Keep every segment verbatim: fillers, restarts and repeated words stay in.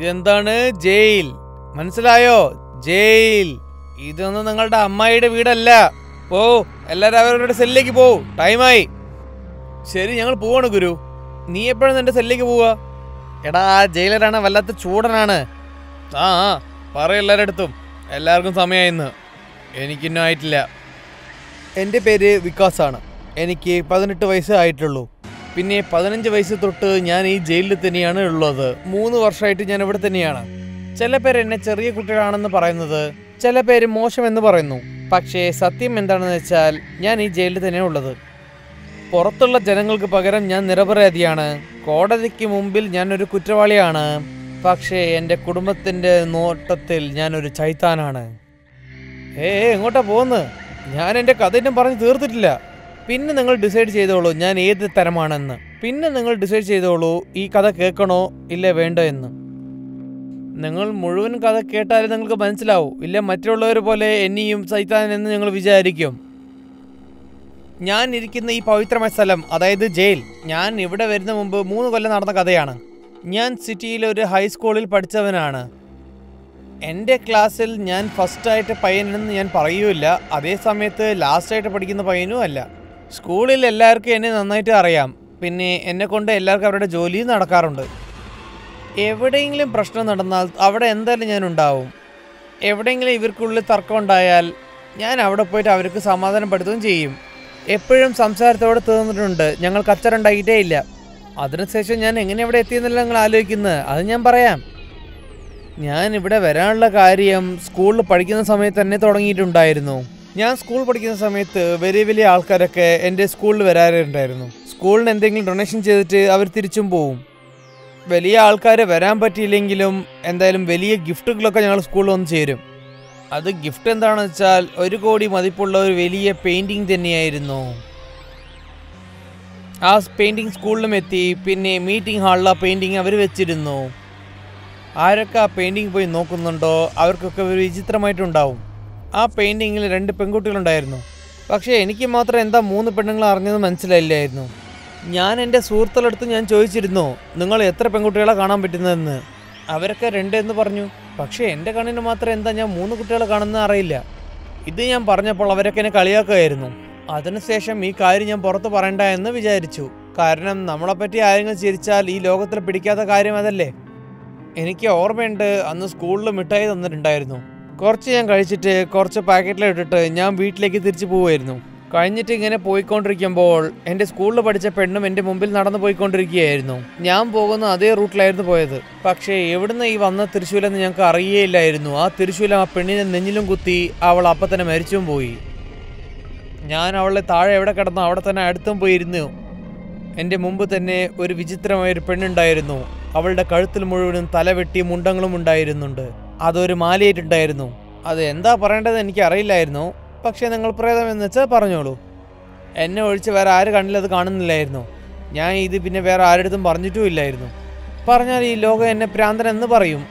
ഇതെന്താണ്? ജയിൽ. മനസ്സിലായോ? ജയിൽ. ഇതൊന്നും നിങ്ങളുടെ അമ്മായിയുടെ വീടല്ല. പോ, എല്ലാവരും അവരവരുടെ സെല്ലിലേക്ക് പോ, ടൈമായി. ശരി, ഞങ്ങൾ പോവാണ്. ഗുരു, നീ എപ്പോഴും എൻ്റെ സെല്ലിലേക്ക് പോവാ? എടാ, ആ ജയിലറാണ് വല്ലാത്ത ചൂടനാണ്. ആ പറ എല്ലാവരുടെ അടുത്തും. എല്ലാവർക്കും സമയമായിരുന്നു. എനിക്കിന്നും ആയിട്ടില്ല. എൻ്റെ പേര് വികാസാണ്. എനിക്ക് പതിനെട്ട് വയസ്സ് ആയിട്ടുള്ളൂ. പിന്നെ പതിനഞ്ച് വയസ്സ് തൊട്ട് ഞാൻ ഈ ജയിലിൽ തന്നെയാണ് ഉള്ളത്. മൂന്ന് വർഷമായിട്ട് ഞാൻ ഇവിടെ തന്നെയാണ്. ചില പേര് എന്നെ ചെറിയ കുട്ടികളാണെന്ന് പറയുന്നത്, ചില പേര് മോശമെന്ന് പറയുന്നു. പക്ഷേ സത്യം എന്താണെന്ന് വെച്ചാൽ ഞാൻ ഈ ജയിലിൽ തന്നെയാണ് ഉള്ളത്. പുറത്തുള്ള ജനങ്ങൾക്ക് പകരം ഞാൻ നിരപരാധിയാണ്. കോടതിക്ക് മുമ്പിൽ ഞാനൊരു കുറ്റവാളിയാണ്. പക്ഷേ എൻ്റെ കുടുംബത്തിൻ്റെ നോട്ടത്തിൽ ഞാനൊരു ചൈത്താനാണ്. ഏ, എങ്ങോട്ടാ പോകുന്നത്? ഞാൻ എൻ്റെ കഥയും പറഞ്ഞ് തീർത്തിട്ടില്ല. പിന്നെ നിങ്ങൾ ഡിസൈഡ് ചെയ്തോളൂ ഞാൻ ഏത് തരമാണെന്ന്. പിന്നെ നിങ്ങൾ ഡിസൈഡ് ചെയ്തോളൂ ഈ കഥ കേൾക്കണോ ഇല്ലേ വേണ്ടോ എന്ന്. നിങ്ങൾ മുഴുവൻ കഥ കേട്ടാലേ നിങ്ങൾക്ക് മനസ്സിലാവും. ഇല്ല മറ്റുള്ളവർ പോലെ എന്നെയും സൈത്താനെന്ന് നിങ്ങൾ വിചാരിക്കും. ഞാൻ ഇരിക്കുന്ന ഈ പവിത്രമായ സ്ഥലം, അതായത് ജയിൽ, ഞാൻ ഇവിടെ വരുന്ന മുമ്പ് മൂന്ന് കൊല്ലം നടന്ന കഥയാണ്. ഞാൻ സിറ്റിയിലെ ഒരു ഹൈസ്കൂളിൽ പഠിച്ചവനാണ്. എൻ്റെ ക്ലാസ്സിൽ ഞാൻ ഫസ്റ്റായിട്ട് പയ്യനെന്ന് ഞാൻ പറയൂല്ല. അതേസമയത്ത് ലാസ്റ്റായിട്ട് പഠിക്കുന്ന പയ്യനും അല്ല. സ്കൂളിൽ എല്ലാവർക്കും എന്നെ നന്നായിട്ട് അറിയാം. പിന്നെ എന്നെക്കൊണ്ട് എല്ലാവർക്കും അവരുടെ ജോലിയും നടക്കാറുണ്ട്. എവിടെയെങ്കിലും പ്രശ്നം നടന്നാൽ അവിടെ എന്തായാലും ഞാനുണ്ടാവും. എവിടെയെങ്കിലും ഇവർക്കുള്ളിൽ തർക്കം ഉണ്ടായാൽ ഞാൻ അവിടെ പോയിട്ട് അവർക്ക് സമാധാനപ്പെടുത്തുകയും ചെയ്യും. എപ്പോഴും സംസാരത്തോടെ തീർന്നിട്ടുണ്ട്. ഞങ്ങൾ കച്ചറ ഉണ്ടാക്കിയിട്ടേ ഇല്ല. അതിനുശേഷം ഞാൻ എങ്ങനെ ഇവിടെ എത്തിയെന്നല്ല നിങ്ങൾ ആലോചിക്കുന്നത്. അത് ഞാൻ പറയാം. ഞാൻ ഇവിടെ വരാനുള്ള കാര്യം സ്കൂളിൽ പഠിക്കുന്ന സമയത്ത് തന്നെ തുടങ്ങിയിട്ടുണ്ടായിരുന്നു. ഞാൻ സ്കൂൾ പഠിക്കുന്ന സമയത്ത് വലിയ വലിയ ആൾക്കാരൊക്കെ എൻ്റെ സ്കൂളിൽ വരാറുണ്ടായിരുന്നു. സ്കൂളിന് എന്തെങ്കിലും ഡൊണേഷൻ ചെയ്തിട്ട് അവർ തിരിച്ചും പോവും. വലിയ ആൾക്കാർ വരാൻ പറ്റിയില്ലെങ്കിലും എന്തായാലും വലിയ ഗിഫ്റ്റുകളൊക്കെ ഞങ്ങൾ സ്കൂളിൽ വന്ന് ചേരും. അത് ഗിഫ്റ്റ് എന്താണെന്ന് വെച്ചാൽ ഒരു കോടി മതിപ്പുള്ള ഒരു വലിയ പെയിൻറ്റിങ് തന്നെയായിരുന്നു. ആ പെയിൻറ്റിങ് സ്കൂളിലും എത്തി. പിന്നെ മീറ്റിംഗ് ഹാളിൽ ആ പെയിൻറ്റിങ് അവർ വെച്ചിരുന്നു. ആരൊക്കെ ആ പെയിൻറ്റിങ് പോയി നോക്കുന്നുണ്ടോ അവർക്കൊക്കെ ഒരു വിചിത്രമായിട്ടുണ്ടാവും. ആ പെയിൻറ്റിങ്ങിൽ രണ്ട് പെൺകുട്ടികളുണ്ടായിരുന്നു. പക്ഷേ എനിക്ക് മാത്രം എന്താ മൂന്ന് പെണ്ണുങ്ങൾ അറിഞ്ഞത് മനസ്സിലായില്ലായിരുന്നു. ഞാൻ എൻ്റെ സുഹൃത്തുക്കളടുത്ത് ഞാൻ ചോദിച്ചിരുന്നു നിങ്ങൾ എത്ര പെൺകുട്ടികളെ കാണാൻ പറ്റുന്നതെന്ന്. അവരൊക്കെ രണ്ട് എന്ന് പറഞ്ഞു. പക്ഷേ എൻ്റെ കണ്ണിന് മാത്രം എന്താ ഞാൻ മൂന്ന് കുട്ടികളെ കാണുന്നത് അറിയില്ല. ഇത് ഞാൻ പറഞ്ഞപ്പോൾ അവരൊക്കെ എന്നെ കളിയാക്കുകയായിരുന്നു. അതിനുശേഷം ഈ കാര്യം ഞാൻ പുറത്ത് പറയണ്ട എന്ന് വിചാരിച്ചു. കാരണം നമ്മളെപ്പറ്റി ആരെങ്കിലും ചിരിച്ചാൽ ഈ ലോകത്തിൽ പിടിക്കാത്ത കാര്യം അതല്ലേ. എനിക്ക് ഓർമ്മയുണ്ട് അന്ന് സ്കൂളിൽ മിഠായി തന്നിട്ടുണ്ടായിരുന്നു. കുറച്ച് ഞാൻ കഴിച്ചിട്ട് കുറച്ച് പാക്കറ്റിലിട്ടിട്ട് ഞാൻ വീട്ടിലേക്ക് തിരിച്ചു പോവുമായിരുന്നു. കഴിഞ്ഞിട്ട് ഇങ്ങനെ പോയിക്കൊണ്ടിരിക്കുമ്പോൾ എൻ്റെ സ്കൂളിൽ പഠിച്ച പെണ്ണും എൻ്റെ മുമ്പിൽ നടന്നു പോയിക്കൊണ്ടിരിക്കുകയായിരുന്നു. ഞാൻ പോകുന്ന അതേ റൂട്ടിലായിരുന്നു പോയത്. പക്ഷേ എവിടുന്ന് ഈ വന്ന തിരിശൂലെന്ന് ഞങ്ങൾക്ക് അറിയേയില്ലായിരുന്നു. ആ തിരിശൂല ആ പെണ്ണിനെ നെഞ്ഞിലും കുത്തി അവൾ അപ്പം തന്നെ മരിച്ചും പോയി. ഞാൻ അവളെ താഴെ എവിടെ കിടന്നു അവിടെ തന്നെ അടുത്തും പോയിരുന്നു. എൻ്റെ മുമ്പ് തന്നെ ഒരു വിചിത്രമായൊരു പെണ്ണുണ്ടായിരുന്നു. അവളുടെ കഴുത്തിൽ മുഴുവനും തലവെട്ടി മുണ്ടങ്ങളും ഉണ്ടായിരുന്നുണ്ട്. അതൊരു മാലയായിട്ടുണ്ടായിരുന്നു. അത് എന്താ പറയേണ്ടത് എനിക്കറിയില്ലായിരുന്നു. പക്ഷേ നിങ്ങൾ പ്രേതം എന്ന് വെച്ചാൽ പറഞ്ഞോളൂ. എന്നെ ഒഴിച്ച് വേറെ ആര് കണ്ണിലത് കാണുന്നില്ലായിരുന്നു. ഞാൻ ഇത് പിന്നെ വേറെ ആരുടെടുത്തും പറഞ്ഞിട്ടും ഇല്ലായിരുന്നു. പറഞ്ഞാൽ ഈ ലോകം എന്നെ പ്രാന്തൻ എന്ന് പറയും.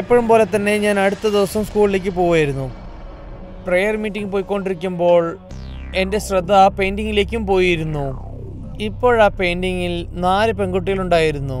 എപ്പോഴും പോലെ തന്നെ ഞാൻ അടുത്ത ദിവസം സ്കൂളിലേക്ക് പോവുമായിരുന്നു. പ്രെയർ മീറ്റിംഗ് പോയിക്കൊണ്ടിരിക്കുമ്പോൾ എൻ്റെ ശ്രദ്ധ ആ പെയിൻറ്റിങ്ങിലേക്കും പോയിരുന്നു. ഇപ്പോഴാ പെയിൻറ്റിങ്ങിൽ നാല് പെൺകുട്ടികളുണ്ടായിരുന്നു.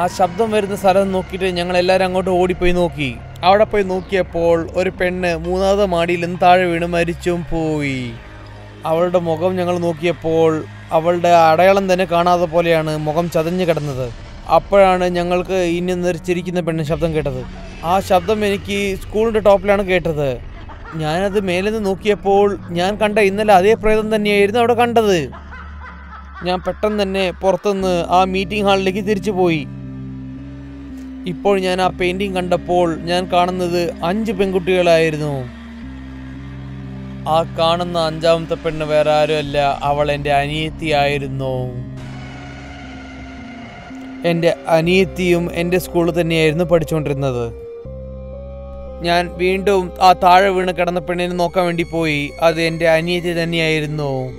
ആ ശബ്ദം വരുന്ന സ്ഥലം നോക്കിയിട്ട് ഞങ്ങളെല്ലാവരും അങ്ങോട്ട് ഓടിപ്പോയി നോക്കി. അവിടെ പോയി നോക്കിയപ്പോൾ ഒരു പെണ്ണ് മൂന്നാമത്തെ മാടിയിൽ നിന്ന് താഴെ വീണ് മരിച്ചും പോയി. അവളുടെ മുഖം ഞങ്ങൾ നോക്കിയപ്പോൾ അവളുടെ അടയാളം തന്നെ കാണാതെ പോലെയാണ് മുഖം ചതഞ്ഞ് കിടന്നത്. അപ്പോഴാണ് ഞങ്ങൾക്ക് ഇനി നിറച്ചിരിക്കുന്ന പെണ്ണ് ശബ്ദം കേട്ടത്. ആ ശബ്ദം എനിക്ക് സ്കൂളിൻ്റെ ടോപ്പിലാണ് കേട്ടത്. ഞാനത് മേലെ നിന്ന് നോക്കിയപ്പോൾ ഞാൻ കണ്ട ഇന്നലെ അതേ പ്രേതം തന്നെയായിരുന്നു അവിടെ കണ്ടത്. ഞാൻ പെട്ടെന്ന് തന്നെ പുറത്തുനിന്ന് ആ മീറ്റിംഗ് ഹാളിലേക്ക് തിരിച്ചു പോയി. ഇപ്പോൾ ഞാൻ ആ പെയിൻറ്റിങ് കണ്ടപ്പോൾ ഞാൻ കാണുന്നത് അഞ്ച് പെൺകുട്ടികളായിരുന്നു. ആ കാണുന്ന അഞ്ചാമത്തെ പെണ്ണ് വേറെ ആരുമല്ല, അവൾ എൻ്റെ അനിയത്തിയായിരുന്നു. എൻ്റെ അനിയത്തിയും എൻ്റെ സ്കൂളിൽ തന്നെയായിരുന്നു പഠിച്ചുകൊണ്ടിരുന്നത്. Yan Pindu Athara Vinakana Penin Noka Vendipoi, Adenda Aniti than Yairno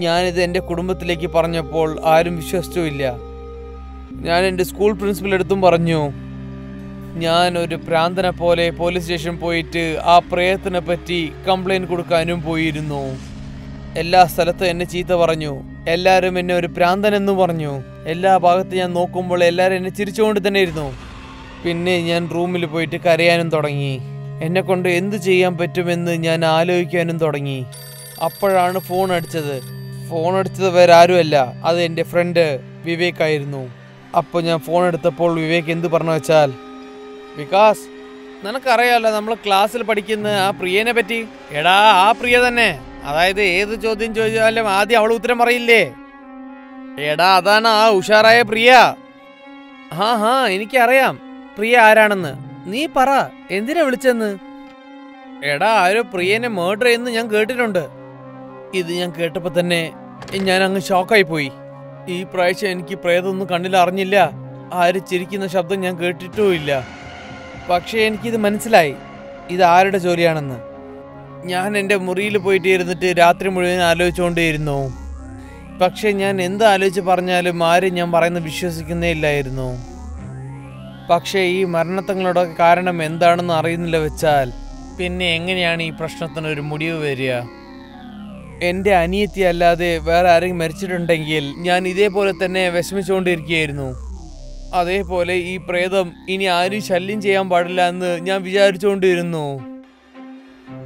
Yan is the end of Kudumatleki Parnapol, Iron Vicious to Ilia Yan and the school principal at Tumbarno Yan or the Prandanapole, police station poet, A Prethanapati, complaint Kudukanum Poidno Ella Salata and Chita Varno Ella Remeno Prandan and Nuvarno Ella Bagatia Nokumbo Ella and Chirichon to the Nerno Pinna and Rumil Poetic Arian and Dorangi. And a conda in the G M Petumin, the Yan Aluican and Dorangi. Upper on a phone at each other. Phone at the Veraruella, other in the friend Vivek Irno. Upon your phone at the pole Vivek in the Parnachal. Because Nanakarayala, number class, Padikina, Priena Betty, Eda, Apria than eh. Ada the Chodin Jojalam Adi Alutra Marile Eda Dana, Usharaya Priya. Ha ha, in Karayam. Priya Irana, Nee Para, Indira Vilchan Eda Ira Priya and a murder in the young curtain under. Is the young curtapatane in Yananga Shokai Pui. E. Price and Kiprath on the Kandila Arnilla. I rechirik in the Shabdan young curtain to Illa. Pakshe and Ki the Mansilai is the Ira Joriana. Yan and a Muril poetir in the Tiratri Murin Alochon Dirno. Pakshe Yan in the Aloch Parnale Mari Yambarana Vicious in the Lairno. Pakshe, Marnatangloda Karana Mendan Arin Levachal, Pinni Enganyani, Prashnathan Remudio area. Ende Aniti alla de Veraring Merchant Tangil, Yani de Poratane, Vesmichon Dirgirno. Ade Pole, E. Predam, Ini Irish Halinjam Badalan, Yambijarchon Dirno.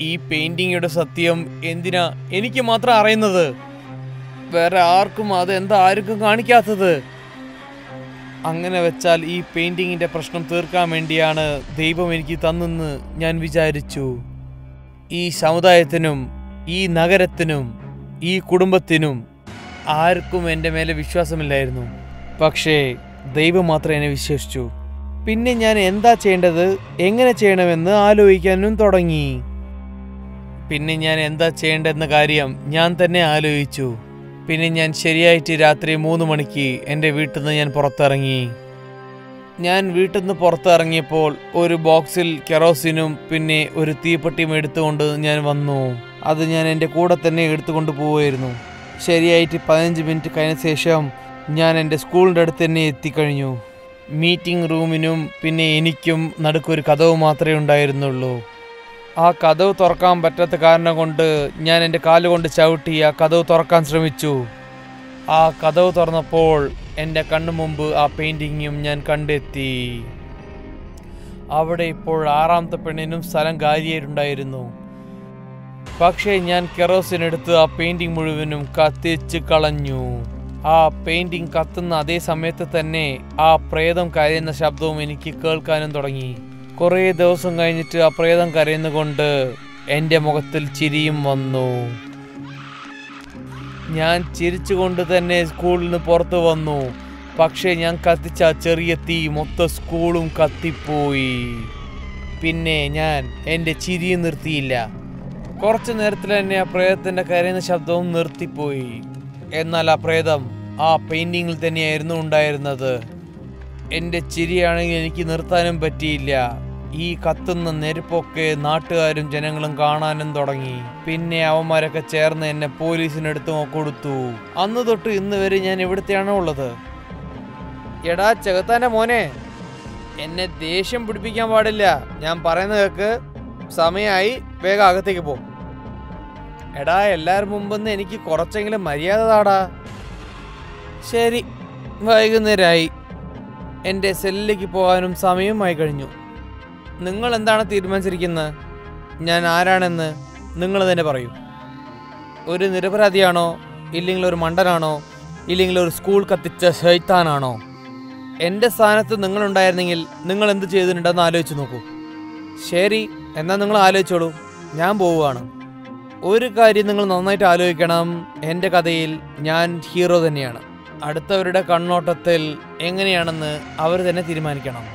E. painting at a Satyam, Endina, Enikimatra Arinother. Where Arkumada and the Irikanikather. അങ്ങനെ വെച്ചാൽ ഈ പെയിന്റിംഗിന്റെ പ്രശ്നം തീർക്കാൻ വേണ്ടിയാണ് ദൈവം എനിക്ക് തന്നെന്ന് ഞാൻ വിചാരിച്ചു ഈ സമുദായത്തിനും ഈ നഗരത്തിനും ഈ കുടുംബത്തിനും ആർക്കും എൻ്റെ മേലെ വിശ്വാസമില്ലായിരുന്നു പക്ഷേ ദൈവം മാത്രം എന്നെ വിശ്വസിച്ചു പിന്നെ ഞാൻ എന്താ ചെയ്യേണ്ടത് എങ്ങനെ ചെയ്യണമെന്ന് ആലോചിക്കാനും തുടങ്ങി പിന്നെ ഞാൻ എന്താ ചെയ്യേണ്ടെന്ന കാര്യം ഞാൻ തന്നെ ആലോചിച്ചു പിന്നെ ഞാൻ ശരിയായിട്ട് രാത്രി മൂന്ന് മണിക്ക് എൻ്റെ വീട്ടിൽ നിന്ന് ഞാൻ പുറത്തിറങ്ങി ഞാൻ വീട്ടിൽ നിന്ന് പുറത്തിറങ്ങിയപ്പോൾ ഒരു ബോക്സിൽ കെറോസിനും പിന്നെ ഒരു തീപ്പെട്ടിയും എടുത്തുകൊണ്ട് ഞാൻ വന്നു അത് ഞാൻ എൻ്റെ കൂടെ തന്നെ എടുത്തുകൊണ്ട് പോവുകയായിരുന്നു ശരിയായിട്ട് പതിനഞ്ച് മിനിറ്റ് കഴിഞ്ഞ ശേഷം ഞാൻ എൻ്റെ സ്കൂളിൻ്റെ അടുത്ത് തന്നെ എത്തിക്കഴിഞ്ഞു മീറ്റിംഗ് റൂമിനും പിന്നെ എനിക്കും നടുക്കൊരു കതവ് മാത്രമേ ഉണ്ടായിരുന്നുള്ളൂ ആ കഥവ് തുറക്കാൻ പറ്റാത്ത കാരണം കൊണ്ട് ഞാൻ എൻ്റെ കാലുകൊണ്ട് ചവിട്ടി ആ കഥവ് തുറക്കാൻ ശ്രമിച്ചു ആ കഥവ് തുറന്നപ്പോൾ എൻ്റെ കണ്ണു മുമ്പ് ആ പെയിൻറ്റിങ്ങും ഞാൻ കണ്ടെത്തി അവിടെ ഇപ്പോൾ ആറാമത്തെ പെണ്ണിനും സ്ഥലം കാലിയായിട്ടുണ്ടായിരുന്നു പക്ഷേ ഞാൻ കെറോസിനെടുത്ത് ആ പെയിൻറ്റിങ് മുഴുവനും കത്തിച്ച് കളഞ്ഞു ആ പെയിൻറ്റിങ് കത്തുന്ന അതേ സമയത്ത് തന്നെ ആ പ്രേതം കരയുന്ന ശബ്ദവും എനിക്ക് കേൾക്കാനും തുടങ്ങി കുറേ ദിവസം കഴിഞ്ഞിട്ട് ആ പ്രേതം കരയുന്നതുകൊണ്ട് എൻ്റെ മുഖത്തിൽ ചിരിയും വന്നു ഞാൻ ചിരിച്ചുകൊണ്ട് തന്നെ സ്കൂളിൽ നിന്ന് പുറത്തു വന്നു പക്ഷേ ഞാൻ കത്തിച്ച ചെറിയ തീ മൊത്തം സ്കൂളും കത്തിപ്പോയി പിന്നെ ഞാൻ എൻ്റെ ചിരി നിർത്തിയില്ല കുറച്ച് നേരത്തിൽ തന്നെ ആ പ്രേതത്തിൻ്റെ കരയുന്ന ശബ്ദവും നിർത്തിപ്പോയി എന്നാൽ ആ പ്രേതം ആ പെയിൻറ്റിങ്ങിൽ തന്നെയായിരുന്നു ഉണ്ടായിരുന്നത് എൻ്റെ ചിരിയാണെങ്കിൽ എനിക്ക് നിർത്താനും പറ്റിയില്ല ഈ കത്തുന്ന നെരുപ്പൊക്കെ നാട്ടുകാരും ജനങ്ങളും കാണാനും തുടങ്ങി പിന്നെ അവന്മാരൊക്കെ ചേർന്ന് എന്നെ പോലീസിനടുത്ത് കൊടുത്തു അന്ന് തൊട്ട് ഇന്ന് വരെ ഞാൻ എവിടത്തെയാണോ ഉള്ളത് എടാ ചെകുത്താൻ്റെ മോനെ എന്നെ ദേഷ്യം പിടിപ്പിക്കാൻ പാടില്ല ഞാൻ പറയുന്ന കേൾക്ക് സമയമായി വേഗം അകത്തേക്ക് പോ എടാ എല്ലാവരും മുമ്പെന്ന് എനിക്ക് കുറച്ചെങ്കിലും മര്യാദ താടാ ശരി വൈകുന്നേരമായി എൻ്റെ സെല്ലിലേക്ക് പോകാനും സമയമായി കഴിഞ്ഞു നിങ്ങൾ എന്താണ് തീരുമാനിച്ചിരിക്കുന്നത് ഞാൻ ആരാണെന്ന് നിങ്ങൾ തന്നെ പറയൂ ഒരു നിരപരാധിയാണോ ഇല്ലെങ്കിൽ ഒരു മണ്ടനാണോ ഇല്ലെങ്കിൽ ഒരു സ്കൂൾ കത്തിച്ച ശൈത്താനാണോ എൻ്റെ സ്ഥാനത്ത് നിങ്ങളുണ്ടായിരുന്നെങ്കിൽ നിങ്ങൾ എന്ത് ചെയ്തിട്ടുണ്ടെന്ന് ആലോചിച്ച് നോക്കൂ ശരി എന്നാൽ നിങ്ങൾ ആലോചിച്ചോളൂ ഞാൻ പോവുകയാണ് ഒരു കാര്യം നിങ്ങൾ നന്നായിട്ട് ആലോചിക്കണം എൻ്റെ കഥയിൽ ഞാൻ ഹീറോ തന്നെയാണ് അടുത്തവരുടെ കണ്ണോട്ടത്തിൽ എങ്ങനെയാണെന്ന് അവർ തന്നെ തീരുമാനിക്കണം